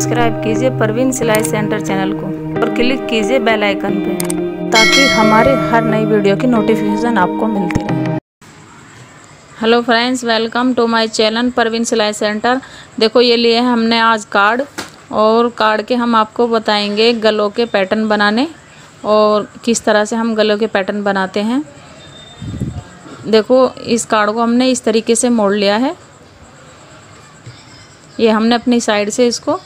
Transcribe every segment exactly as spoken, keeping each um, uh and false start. Subscribe कीजिए Parveen Silai centre channel को और क्लिक कीजिए बेल आइकन पर ताकि हमारे हर नई वीडियो की नोटिफिकेशन आपको मिलती रहे। Hello friends, welcome to my channel Parveen Silai centre. देखो ये लिए हमने आज कार्ड और कार्ड के हम आपको बताएंगे गलों के पैटर्न बनाने और किस तरह से हम गलों के पैटर्न बनाते हैं। देखो इस कार्ड को हमने इस तरीके से मोड़ लिया है, ये हमने अपनी साइड से इसको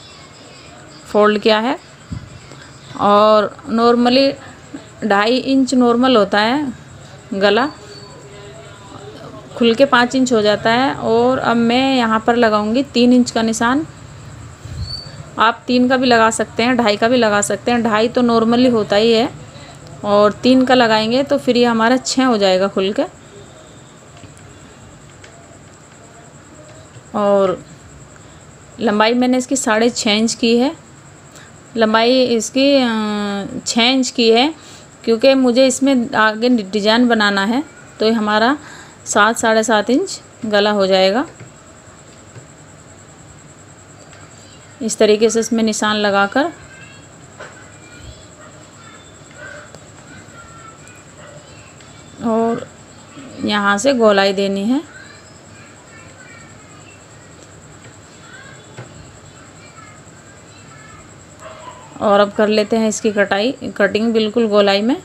फोल्ड किया है और नॉर्मली ढाई इंच नॉर्मल होता है गला, खुल के पाँच इंच हो जाता है। और अब मैं यहाँ पर लगाऊंगी तीन इंच का निशान। आप तीन का भी लगा सकते हैं, ढाई का भी लगा सकते हैं। ढाई तो नॉर्मली होता ही है और तीन का लगाएंगे तो फिर ये हमारा छः हो जाएगा खुल के। और लंबाई मैंने इसकी साढ़े छः इंच की है, लंबाई इसकी छः इंच की है क्योंकि मुझे इसमें आगे डिजाइन बनाना है। तो ये हमारा सात साढ़े सात इंच गला हो जाएगा। इस तरीके से इसमें निशान लगाकर और यहाँ से गोलाई देनी है। और अब कर लेते हैं इसकी कटाई, कटिंग बिल्कुल गोलाई में।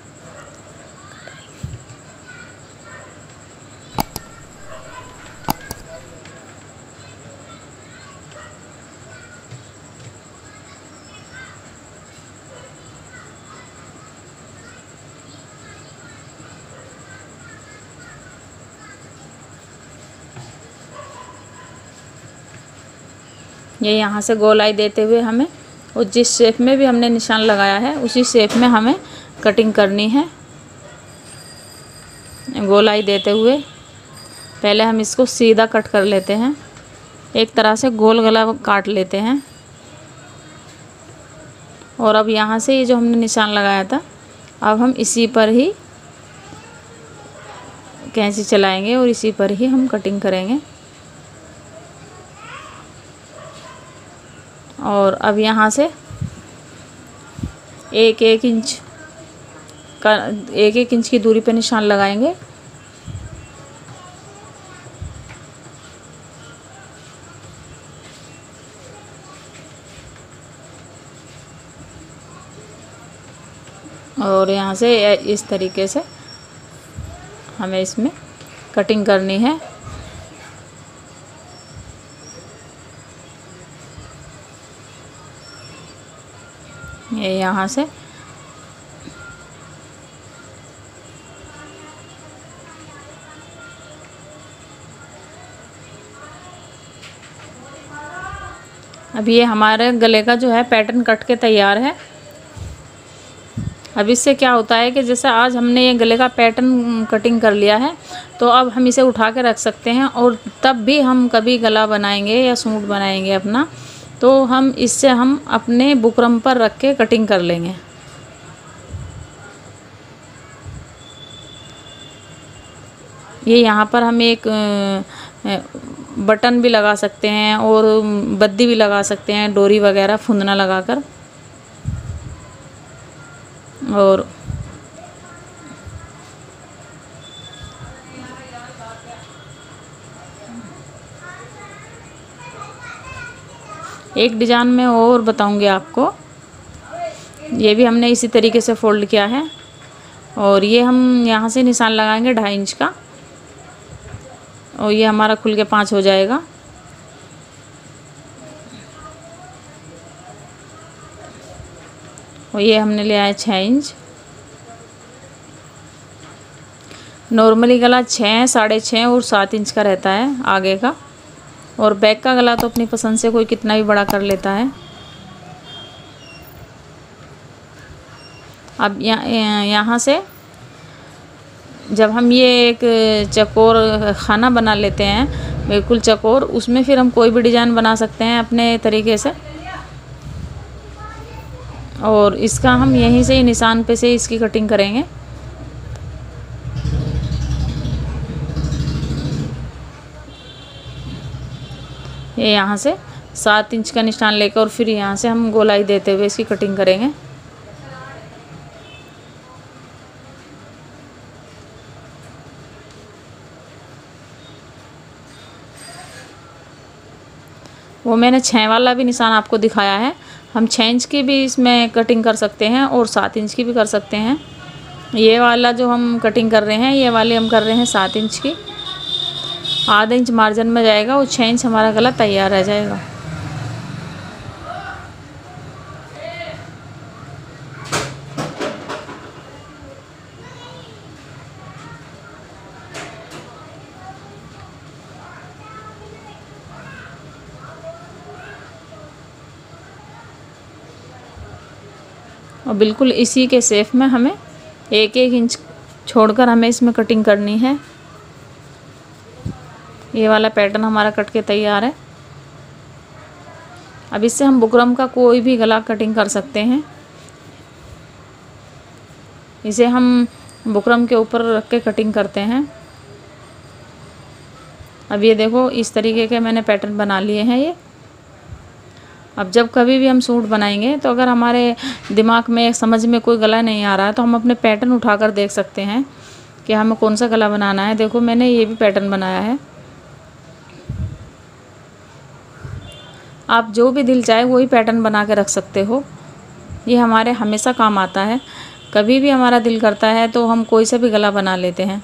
ये यहाँ से गोलाई देते हुए हमें, और जिस शेप में भी हमने निशान लगाया है उसी शेप में हमें कटिंग करनी है। गोलाई देते हुए पहले हम इसको सीधा कट कर लेते हैं, एक तरह से गोल गला काट लेते हैं। और अब यहाँ से ये जो हमने निशान लगाया था, अब हम इसी पर ही कैंची चलाएंगे और इसी पर ही हम कटिंग करेंगे। और अब यहाँ से एक एक इंच का एक एक इंच की दूरी पर निशान लगाएंगे। और यहाँ से इस तरीके से हमें इसमें कटिंग करनी है। ये यहाँ से अब ये हमारे गले का जो है पैटर्न कट के तैयार है। अब इससे क्या होता है कि जैसे आज हमने ये गले का पैटर्न कटिंग कर लिया है तो अब हम इसे उठा के रख सकते हैं और तब भी हम कभी गला बनाएंगे या सूट बनाएंगे अपना तो हम इससे हम अपने बुकरम पर रख के कटिंग कर लेंगे। ये यहाँ पर हम एक बटन भी लगा सकते हैं और बद्दी भी लगा सकते हैं, डोरी वगैरह फुंदना लगाकर। और एक डिजाइन में और बताऊंगी आपको। ये भी हमने इसी तरीके से फोल्ड किया है और ये हम यहाँ से निशान लगाएंगे ढाई इंच का और ये हमारा खुल के पाँच हो जाएगा। और ये हमने लिया है छः इंच। नॉर्मली गला छः साढ़े छः और सात इंच का रहता है आगे का, और बैक का गला तो अपनी पसंद से कोई कितना भी बड़ा कर लेता है। अब यहाँ यहाँ से जब हम ये एक चकोर खाना बना लेते हैं, बिल्कुल चकोर, उसमें फिर हम कोई भी डिज़ाइन बना सकते हैं अपने तरीके से। और इसका हम यहीं से ही निशान पे से इसकी कटिंग करेंगे। ये यहाँ से सात इंच का निशान लेकर और फिर यहाँ से हम गोलाई देते हुए इसकी कटिंग करेंगे। वो मैंने छः वाला भी निशान आपको दिखाया है। हम छः इंच की भी इसमें कटिंग कर सकते हैं और सात इंच की भी कर सकते हैं। ये वाला जो हम कटिंग कर रहे हैं, ये वाली हम कर रहे हैं सात इंच की, आधा इंच मार्जिन में जाएगा और छः इंच हमारा गला तैयार रह जाएगा। और बिल्कुल इसी के शेप में हमें एक एक इंच छोड़कर हमें इसमें कटिंग करनी है। ये वाला पैटर्न हमारा कट के तैयार है। अब इससे हम बुकरम का कोई भी गला कटिंग कर सकते हैं। इसे हम बुकरम के ऊपर रख के कटिंग करते हैं। अब ये देखो, इस तरीके के मैंने पैटर्न बना लिए हैं ये। अब जब कभी भी हम सूट बनाएंगे तो अगर हमारे दिमाग में, समझ में कोई गला नहीं आ रहा है तो हम अपने पैटर्न उठाकर देख सकते हैं कि हमें कौन सा गला बनाना है। देखो, मैंने ये भी पैटर्न बनाया है। आप जो भी दिल चाहे वही पैटर्न बना के रख सकते हो। ये हमारे हमेशा काम आता है। कभी भी हमारा दिल करता है तो हम कोई सा भी गला बना लेते हैं।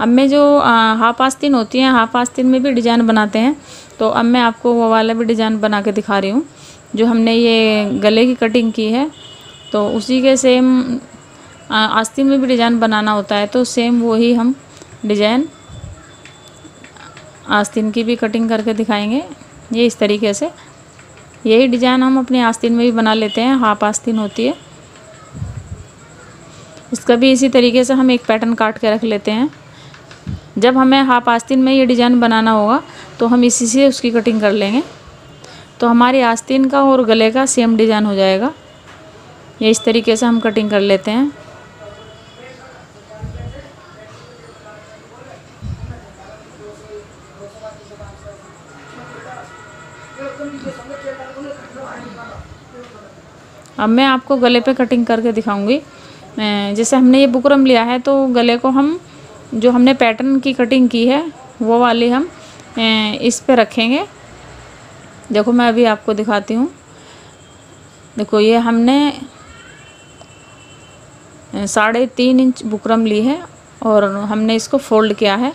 अब मैं जो हाफ आस्तीन होती है, हाफ आस्तीन में भी डिज़ाइन बनाते हैं, तो अब मैं आपको वो वाला भी डिज़ाइन बना के दिखा रही हूँ जो हमने ये गले की कटिंग की है। तो उसी के सेम आस्तीन में भी डिज़ाइन बनाना होता है, तो सेम वही हम डिज़ाइन आस्तीन की भी कटिंग करके दिखाएंगे। ये इस तरीके से यही डिज़ाइन हम अपने आस्तीन में भी बना लेते हैं, हाफ आस्तीन होती है। इसका भी इसी तरीके से हम एक पैटर्न काट के रख लेते हैं। जब हमें हाफ आस्तीन में ये डिज़ाइन बनाना होगा तो हम इसी से उसकी कटिंग कर लेंगे, तो हमारी आस्तीन का और गले का सेम डिज़ाइन हो जाएगा। ये इस तरीके से हम कटिंग कर लेते हैं। अब मैं आपको गले पे कटिंग करके दिखाऊंगी। जैसे हमने ये बुकरम लिया है तो गले को हम, जो हमने पैटर्न की कटिंग की है वो वाली हम इस पे रखेंगे। देखो, मैं अभी आपको दिखाती हूँ। देखो, ये हमने साढ़े तीन इंच बुकरम ली है और हमने इसको फोल्ड किया है।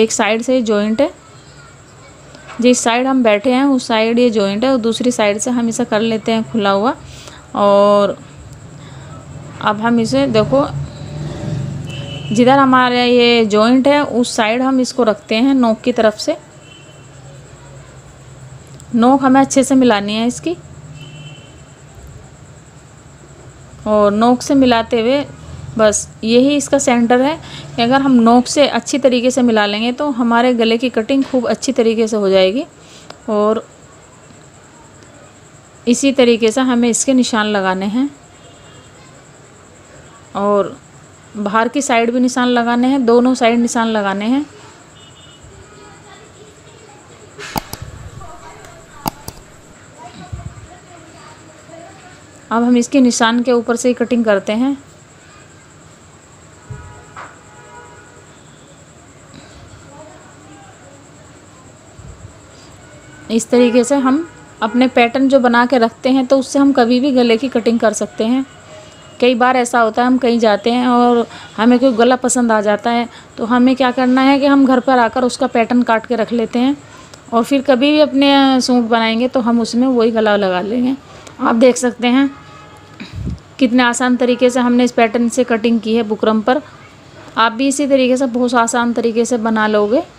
एक साइड से जॉइंट है, जिस साइड हम बैठे हैं उस साइड ये जॉइंट है और दूसरी साइड से हम इसे कर लेते हैं खुला हुआ। और अब हम इसे, देखो, जिधर हमारा ये जॉइंट है उस साइड हम इसको रखते हैं नोक की तरफ से। नोक हमें अच्छे से मिलानी है इसकी, और नोक से मिलाते हुए बस यही इसका सेंटर है कि अगर हम नोक से अच्छी तरीके से मिला लेंगे तो हमारे गले की कटिंग खूब अच्छी तरीके से हो जाएगी। और इसी तरीके से हमें इसके निशान लगाने हैं और बाहर की साइड भी निशान लगाने हैं, दोनों साइड निशान लगाने हैं। अब हम इसके निशान के ऊपर से ही कटिंग करते हैं। इस तरीके से हम अपने पैटर्न जो बना के रखते हैं तो उससे हम कभी भी गले की कटिंग कर सकते हैं। कई बार ऐसा होता है हम कहीं जाते हैं और हमें कोई गला पसंद आ जाता है तो हमें क्या करना है कि हम घर पर आकर उसका पैटर्न काट के रख लेते हैं और फिर कभी भी अपने सूट बनाएंगे तो हम उसमें वही गला लगा लेंगे। आप देख सकते हैं कितने आसान तरीके से हमने इस पैटर्न से कटिंग की है बुकरम पर। आप भी इसी तरीके से बहुत आसान तरीके से बना लोगे।